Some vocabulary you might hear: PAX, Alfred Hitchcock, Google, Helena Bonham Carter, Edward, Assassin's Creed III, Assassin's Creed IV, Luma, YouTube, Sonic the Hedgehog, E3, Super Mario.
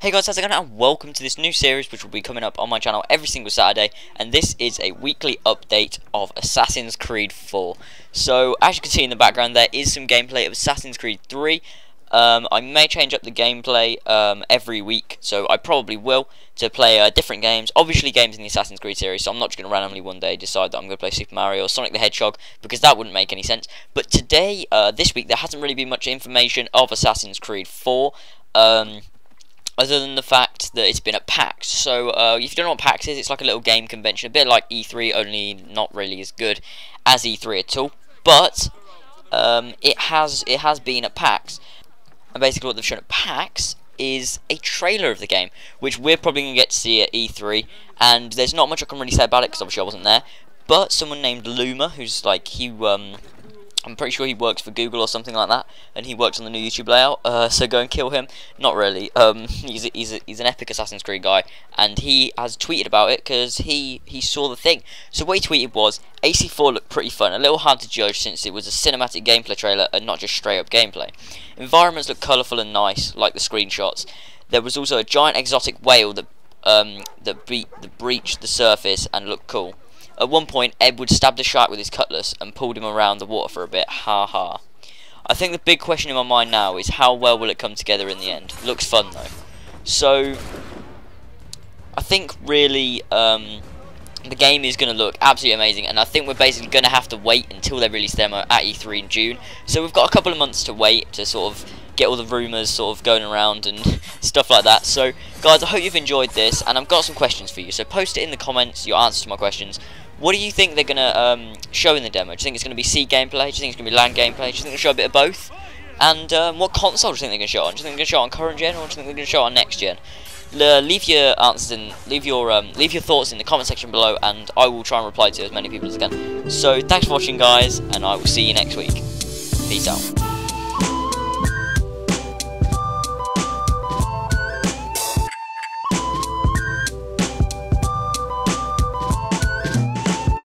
Hey guys, how's it going, and welcome to this new series which will be coming up on my channel every single Saturday, and this is a weekly update of Assassin's Creed IV. So as you can see in the background, there is some gameplay of Assassin's Creed III. I may change up the gameplay every week, so I probably will, to play different games, obviously games in the Assassin's Creed series. So I'm not just going to randomly one day decide that I'm going to play Super Mario or Sonic the Hedgehog, because that wouldn't make any sense. But today, this week, there hasn't really been much information of Assassin's Creed IV, other than the fact that it's been at PAX. So if you don't know what PAX is, it's like a little game convention, a bit like E3, only not really as good as E3 at all. But it has been at PAX, and basically what they've shown at PAX is a trailer of the game, which we're probably going to get to see at E3. And there's not much I can really say about it because obviously I wasn't there. But someone named Luma, who's like I'm pretty sure he works for Google or something like that, and he works on the new YouTube layout, so go and kill him. Not really, he's an epic Assassin's Creed guy, and he has tweeted about it because he saw the thing. So what he tweeted was, AC4 looked pretty fun, a little hard to judge since it was a cinematic gameplay trailer and not just straight up gameplay. Environments look colourful and nice, like the screenshots. There was also a giant exotic whale that, breached the surface and looked cool. At one point, Edward stabbed a shark with his cutlass and pulled him around the water for a bit, ha ha. I think the big question in my mind now is how well will it come together in the end? Looks fun though. So, I think really the game is going to look absolutely amazing, and I think we're basically going to have to wait until they release the demo at E3 in June. So we've got a couple of months to wait to sort of get all the rumours sort of going around and stuff like that. So guys, I hope you've enjoyed this, and I've got some questions for you. So post it in the comments, your answers to my questions. What do you think they're going to show in the demo? Do you think it's going to be sea gameplay? Do you think it's going to be land gameplay? Do you think they'll show a bit of both? And what console do you think they're going to show on? Do you think they're going to show on current gen, or do you think they're going to show on next gen? Leave your answers and leave your thoughts in the comment section below, and I will try and reply to as many people as I can. So thanks for watching guys, and I will see you next week. Peace out.